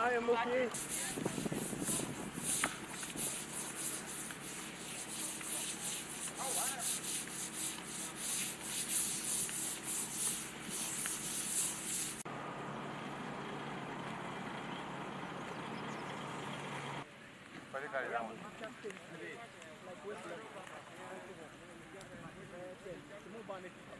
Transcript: I am okay.